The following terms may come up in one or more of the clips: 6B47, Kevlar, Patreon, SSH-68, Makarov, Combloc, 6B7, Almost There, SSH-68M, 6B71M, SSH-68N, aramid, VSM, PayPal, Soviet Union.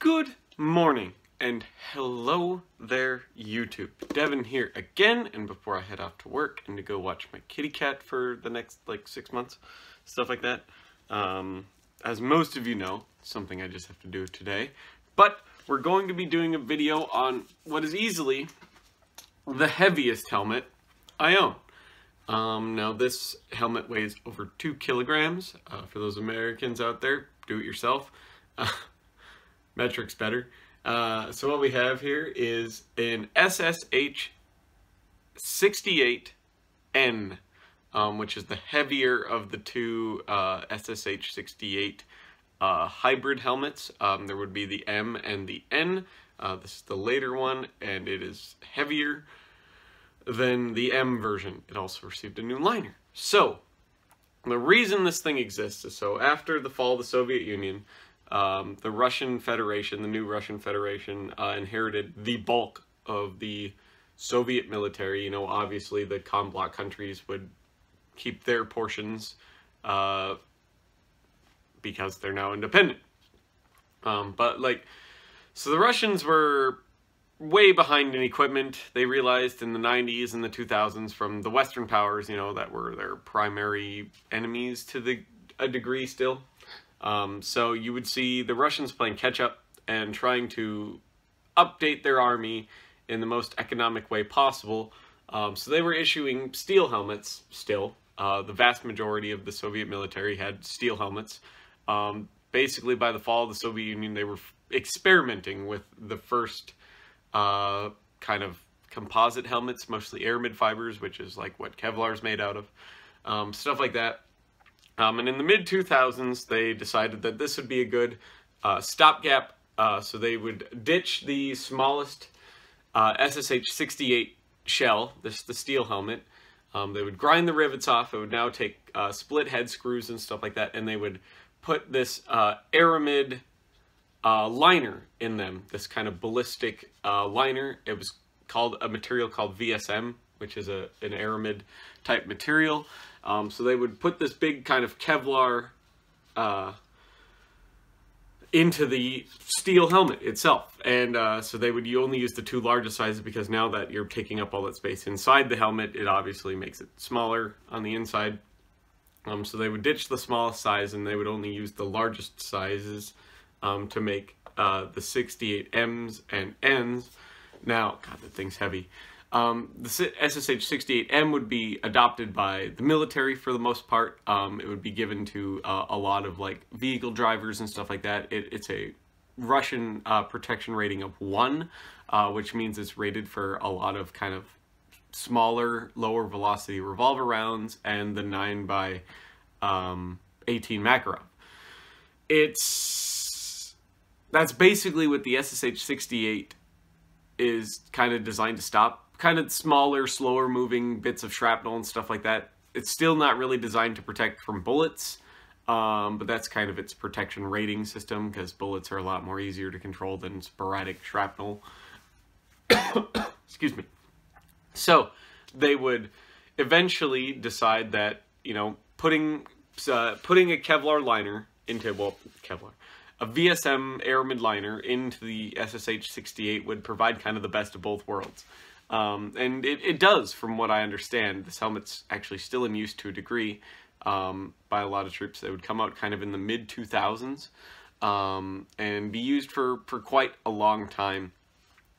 Good morning and hello there YouTube. Devin here again, and before I head off to work and to go watch my kitty cat for the next like 6 months, stuff like that, as most of you know, something I just have to do today, but we're going to be doing a video on what is easily the heaviest helmet I own. Now this helmet weighs over 2 kilograms, for those Americans out there, do it yourself. Metric's better. So what we have here is an SSH-68N, which is the heavier of the two SSH-68 hybrid helmets. There would be the M and the N. This is the later one, and it is heavier than the M version. It also received a new liner. So the reason this thing exists is so after the fall of the Soviet Union, the Russian Federation, the new Russian Federation, inherited the bulk of the Soviet military. You know, obviously the Combloc countries would keep their portions because they're now independent. So the Russians were way behind in equipment. They realized in the 90s and the 2000s from the Western powers, you know, that were their primary enemies to a degree still. So you would see the Russians playing catch-up and trying to update their army in the most economic way possible. So they were issuing steel helmets still. The vast majority of the Soviet military had steel helmets. Basically, by the fall of the Soviet Union, they were experimenting with the first kind of composite helmets, mostly aramid fibers, which is like what Kevlar is made out of, stuff like that. And in the mid-2000s, they decided that this would be a good stopgap, so they would ditch the smallest SSH-68 shell, the steel helmet. They would grind the rivets off. It would now take split head screws and stuff like that, and they would put this aramid liner in them, this kind of ballistic liner. It was called a material called VSM, which is an aramid type material. So they would put this big kind of Kevlar into the steel helmet itself. And so you only use the two largest sizes, because now that you're taking up all that space inside the helmet, it obviously makes it smaller on the inside. So they would ditch the smallest size, and they would only use the largest sizes to make the 68Ms and Ns. Now, God, that thing's heavy. The SSH-68M would be adopted by the military for the most part. It would be given to a lot of like vehicle drivers and stuff like that. It's a Russian protection rating of 1, which means it's rated for a lot of kind of smaller, lower velocity revolver rounds and the 9x18 Makarov. That's basically what the SSH-68 is kind of designed to stop. Kind of smaller, slower moving bits of shrapnel and stuff like that. It's still not really designed to protect from bullets, but that's kind of its protection rating system, because bullets are a lot more easier to control than sporadic shrapnel. Excuse me. So they would eventually decide that, you know, putting a Kevlar liner into, well, Kevlar, a VSM aramid liner into the SSH-68 would provide kind of the best of both worlds. And it does, from what I understand. This helmet's actually still in use to a degree by a lot of troops. They would come out kind of in the mid-2000s and be used for quite a long time.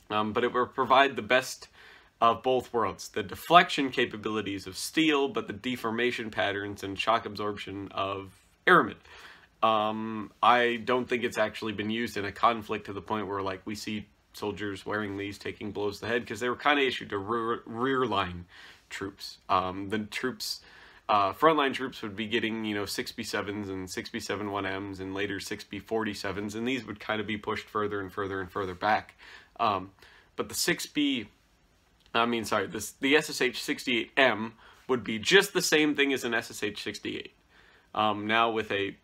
But it would provide the best of both worlds. The deflection capabilities of steel, but the deformation patterns and shock absorption of aramid. I don't think it's actually been used in a conflict to the point where, like, we see soldiers wearing these taking blows to the head, because they were kind of issued to rear line troops. The troops, frontline troops would be getting, you know, 6B7s and 6B71Ms and later 6B47s, and these would kind of be pushed further and further and further back. But the SSH-68M would be just the same thing as an SSH-68. Now with a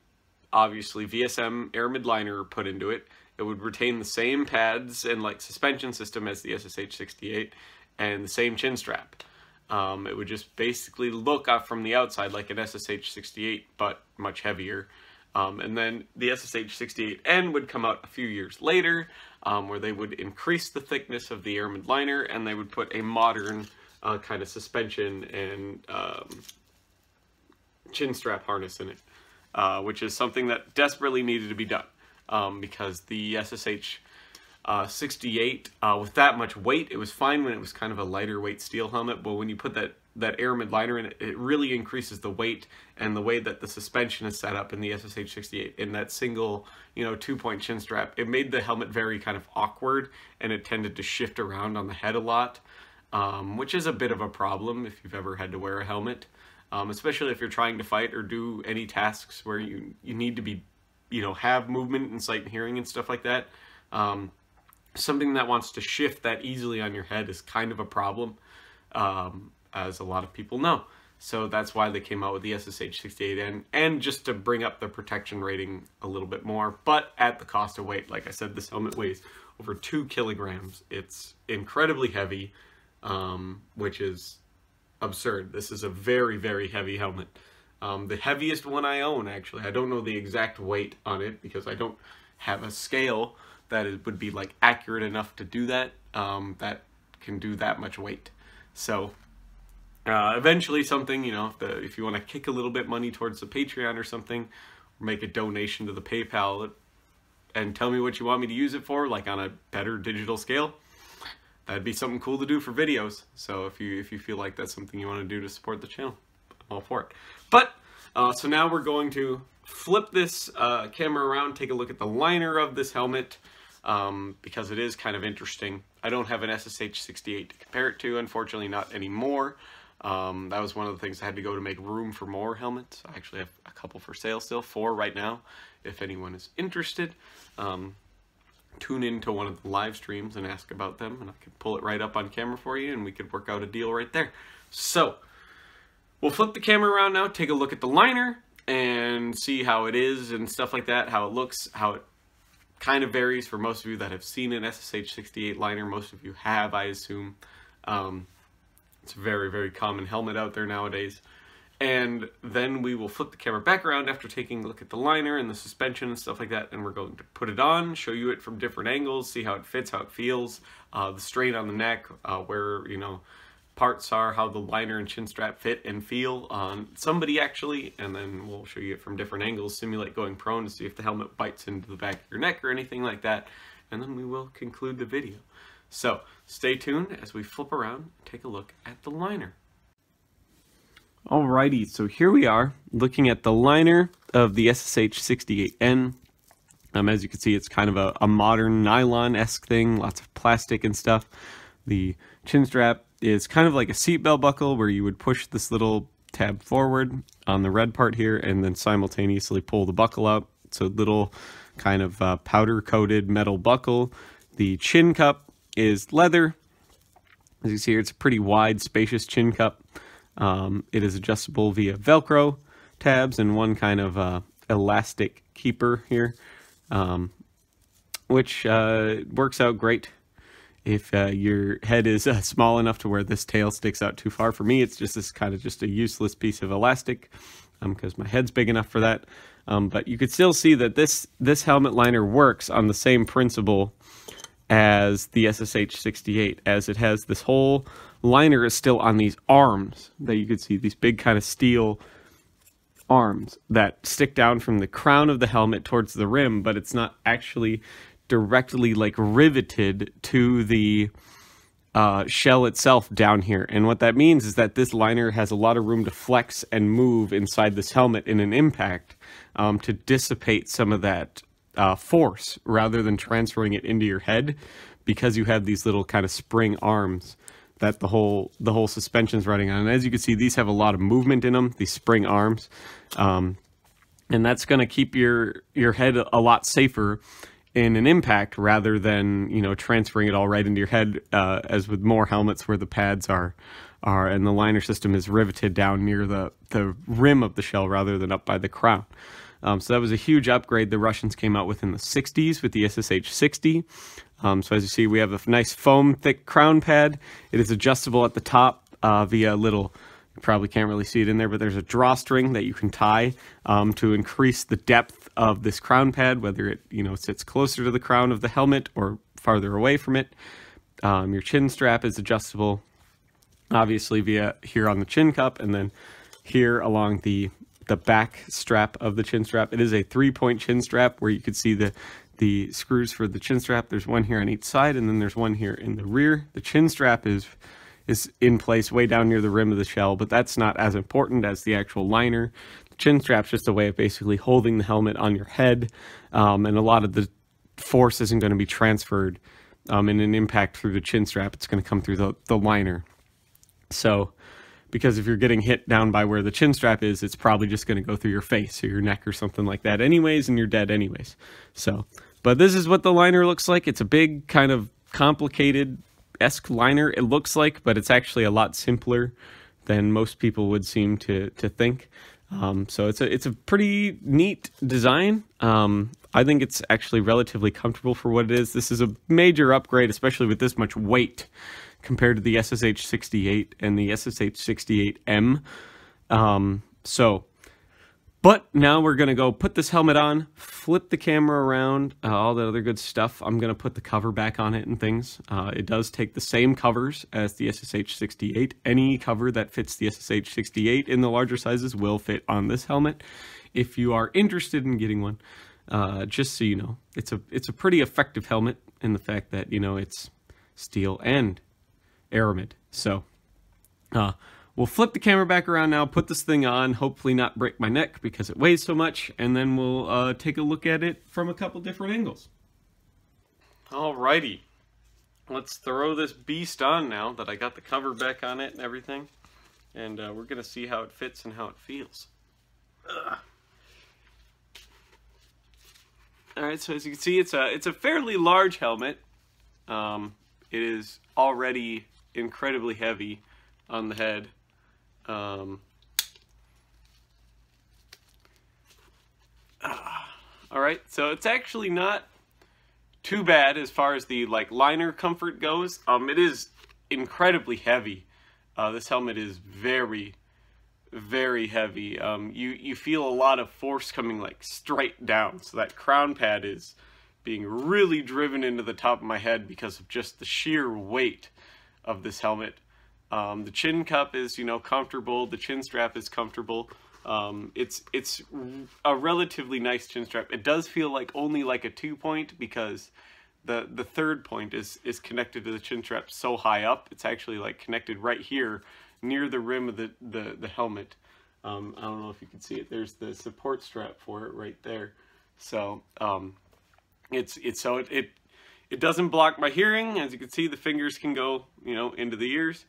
obviously VSM aramid liner put into it. It would retain the same pads and like suspension system as the SSH-68 and the same chin strap. It would just basically look up from the outside like an SSH-68, but much heavier. And then the SSH-68N would come out a few years later, where they would increase the thickness of the airman liner, and they would put a modern kind of suspension and chin strap harness in it, which is something that desperately needed to be done, because the SSH-68, with that much weight, it was fine when it was kind of a lighter weight steel helmet, but when you put that air mid liner in, it really increases the weight, and the way that the suspension is set up in the SSH-68 in that single, you know, 2-point chin strap, it made the helmet very kind of awkward, and it tended to shift around on the head a lot, which is a bit of a problem if you've ever had to wear a helmet, especially if you're trying to fight or do any tasks where you need to be, you know, have movement and sight and hearing and stuff like that. Something that wants to shift that easily on your head is kind of a problem, as a lot of people know. So that's why they came out with the SSH-68N, and just to bring up the protection rating a little bit more, but at the cost of weight. Like I said, this helmet weighs over 2 kilograms. It's incredibly heavy, which is absurd. This is a very, very heavy helmet. The heaviest one I own, actually. I don't know the exact weight on it because I don't have a scale that it would be like accurate enough to do that, that can do that much weight. So eventually something, you know, if you want to kick a little bit money towards the Patreon or something, or make a donation to the PayPal and tell me what you want me to use it for, like on a better digital scale, that'd be something cool to do for videos. So if you feel like that's something you want to do to support the channel, I'm all for it. But so now we're going to flip this camera around, take a look at the liner of this helmet, because it is kind of interesting. I don't have an SSH-68 to compare it to, unfortunately, not anymore. That was one of the things I had to go to make room for more helmets. I actually have a couple for sale still, 4 right now, if anyone is interested. Tune into one of the live streams and ask about them, and I can pull it right up on camera for you, and we could work out a deal right there. So we'll flip the camera around now, take a look at the liner, and see how it is and stuff like that, how it looks, how it kind of varies. For most of you that have seen an SSH-68 liner, most of you have, I assume. It's a very, very common helmet out there nowadays. And then we will flip the camera back around after taking a look at the liner and the suspension and stuff like that, and we're going to put it on, show you it from different angles, see how it fits, how it feels, the strain on the neck, where, you know, parts are, how the liner and chin strap fit and feel on somebody actually, and then we'll show you it from different angles, simulate going prone to see if the helmet bites into the back of your neck or anything like that, and then we will conclude the video. So stay tuned as we flip around and take a look at the liner. Alrighty, so here we are looking at the liner of the SSH-68N. As you can see, it's kind of a modern nylon-esque thing, lots of plastic and stuff. The chin strap is kind of like a seatbelt buckle, where you would push this little tab forward on the red part here and then simultaneously pull the buckle out. It's a little kind of powder coated metal buckle. The chin cup is leather. As you see here, it's a pretty wide, spacious chin cup. It is adjustable via Velcro tabs and one kind of elastic keeper here, which works out great. If your head is small enough to where this tail sticks out too far. For me, it's just a useless piece of elastic, because my head's big enough for that. But you could still see that this helmet liner works on the same principle as the SSH-68, as it has this whole liner is still on these arms that you could see, these big kind of steel arms that stick down from the crown of the helmet towards the rim, but it's not actually directly like riveted to the shell itself down here. And what that means is that this liner has a lot of room to flex and move inside this helmet in an impact, to dissipate some of that force rather than transferring it into your head, because you have these little kind of spring arms that the whole suspension's running on. And as you can see, these have a lot of movement in them, these spring arms, and that's going to keep your head a lot safer in an impact, rather than, you know, transferring it all right into your head, as with more helmets where the pads are and the liner system is riveted down near the rim of the shell rather than up by the crown. So that was a huge upgrade the Russians came out with in the 60s with the SSH-60. So as you see, we have a nice foam thick crown pad. It is adjustable at the top via a little You probably can't really see it in there, but there's a drawstring that you can tie to increase the depth of this crown pad, whether it sits closer to the crown of the helmet or farther away from it. Your chin strap is adjustable, obviously via here on the chin cup, and then here along the back strap of the chin strap. It is a 3-point chin strap where you could see the screws for the chin strap. There's one here on each side, and then there's one here in the rear. The chin strap is in place way down near the rim of the shell, but that's not as important as the actual liner. The chin strap's just a way of basically holding the helmet on your head, and a lot of the force isn't going to be transferred in an impact through the chin strap. It's going to come through the liner. So, because if you're getting hit down by where the chin strap is, it's probably just going to go through your face or your neck or something like that anyways, and you're dead anyways. So, but this is what the liner looks like. It's a big, kind of complicated-esque liner, it looks like, but it's actually a lot simpler than most people would seem to think. So it's a pretty neat design. I think it's actually relatively comfortable for what it is. This is a major upgrade, especially with this much weight, compared to the SSH-68 and the SSH-68M. But now we're going to go put this helmet on, flip the camera around, all that other good stuff. I'm going to put the cover back on it and things. It does take the same covers as the SSH-68. Any cover that fits the SSH-68 in the larger sizes will fit on this helmet. If you are interested in getting one, just so you know, it's a pretty effective helmet in the fact that, it's steel and aramid. So we'll flip the camera back around now, put this thing on, hopefully not break my neck because it weighs so much, and then we'll take a look at it from a couple different angles. Alrighty, let's throw this beast on now that I got the cover back on it and everything, and we're gonna see how it fits and how it feels. Ugh. All right, so as you can see, it's a fairly large helmet. It is already incredibly heavy on the head. All right, so it's actually not too bad as far as the liner comfort goes. It is incredibly heavy. This helmet is very, very heavy. You feel a lot of force coming straight down. So that crown pad is being really driven into the top of my head because of just the sheer weight of this helmet. The chin cup is, comfortable. The chin strap is comfortable. It's a relatively nice chin strap. It does feel only a 2-point because the third point is connected to the chin strap so high up. It's actually connected right here near the rim of the helmet. I don't know if you can see it. There's the support strap for it right there. So, it doesn't block my hearing. As you can see, the fingers can go into the ears,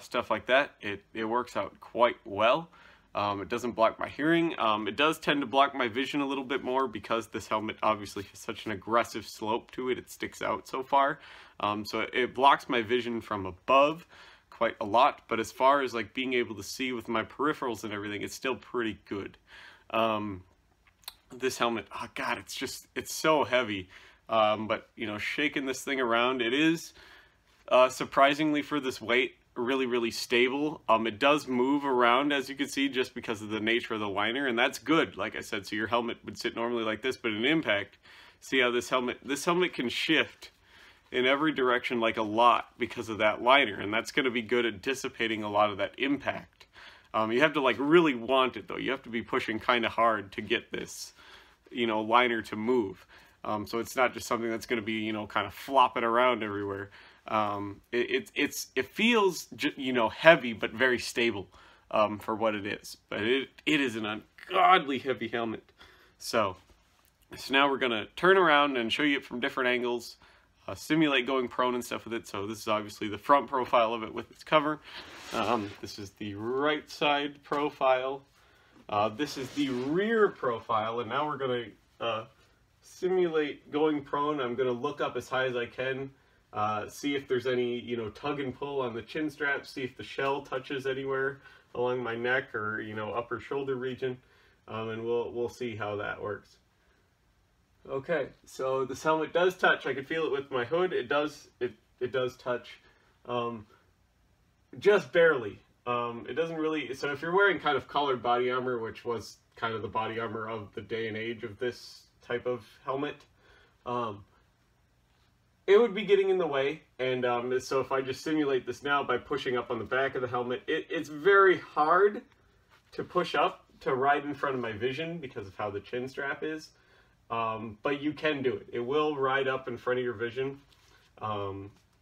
stuff like that. It works out quite well. It doesn't block my hearing. It does tend to block my vision a little bit more because this helmet obviously has such an aggressive slope to it. It sticks out so far, so it blocks my vision from above quite a lot. But as far as being able to see with my peripherals and everything, it's still pretty good. This helmet, oh god, it's so heavy. But shaking this thing around, it is surprisingly for this weight really, really stable. It does move around, as you can see, just because of the nature of the liner, and that's good. Like I said, so your helmet would sit normally like this, but in impact, see how this helmet can shift in every direction a lot because of that liner, and that's going to be good at dissipating a lot of that impact. You have to really want it though. You have to be pushing kind of hard to get this, liner to move. So it's not just something that's going to be, kind of flopping around everywhere. It feels, heavy, but very stable, for what it is. But it is an ungodly heavy helmet. So now we're going to turn around and show you it from different angles, simulate going prone and stuff with it. So this is obviously the front profile of it with its cover. This is the right side profile. This is the rear profile, and now we're going to simulate going prone. I'm going to look up as high as I can, see if there's any, tug and pull on the chin strap, see if the shell touches anywhere along my neck or, upper shoulder region, and we'll see how that works. Okay, so this helmet does touch. I can feel it with my hood. It does touch. Just barely. It doesn't really, so if you're wearing kind of collared body armor, which was kind of the body armor of the day and age of this type of helmet, it would be getting in the way. And so if I just simulate this now by pushing up on the back of the helmet, it's very hard to push up to right in front of my vision because of how the chin strap is, but you can do it. It will ride up in front of your vision.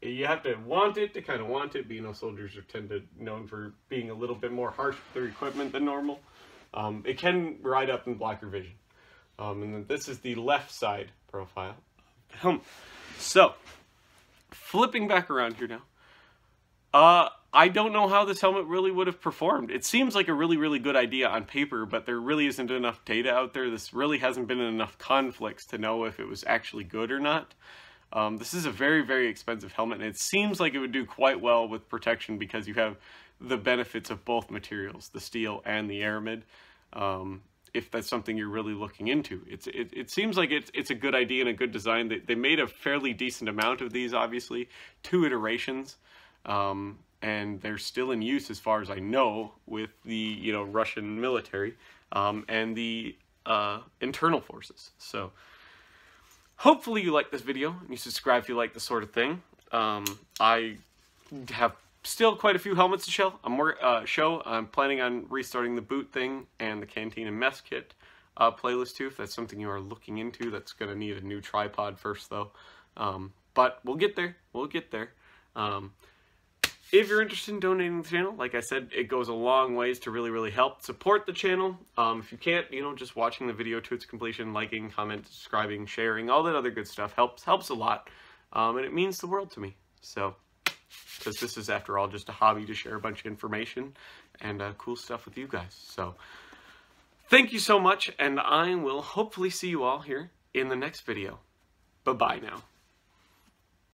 You have to want it to kind of want it, but you know, soldiers are known for being a little bit more harsh with their equipment than normal. It can ride up and block your vision. And then this is the left side profile. So, flipping back around here now, I don't know how this helmet really would have performed. It seems like a really, really good idea on paper, but there really isn't enough data out there. This really hasn't been in enough conflicts to know if it was actually good or not. This is a very, very expensive helmet, and it seems like it would do quite well with protection because you have the benefits of both materials, the steel and the aramid, if that's something you're really looking into. It seems like it's a good idea and a good design. They made a fairly decent amount of these, obviously, 2 iterations, and they're still in use as far as I know with the, you know, Russian military and the internal forces. So, hopefully you like this video, and you subscribe if you like this sort of thing. I have still quite a few helmets to show. I'm planning on restarting the boot thing and the canteen and mess kit playlist too, if that's something you are looking into. That's going to need a new tripod first though. But we'll get there. We'll get there. If you're interested in donating to the channel, like I said, it goes a long ways to really, really help support the channel. If you can't, you know, just watching the video to its completion, liking, comment, subscribing, sharing, all that other good stuff helps a lot. And it means the world to me. So, because this is, after all, just a hobby to share a bunch of information and cool stuff with you guys. So, thank you so much, and I will hopefully see you all here in the next video. Bye-bye now.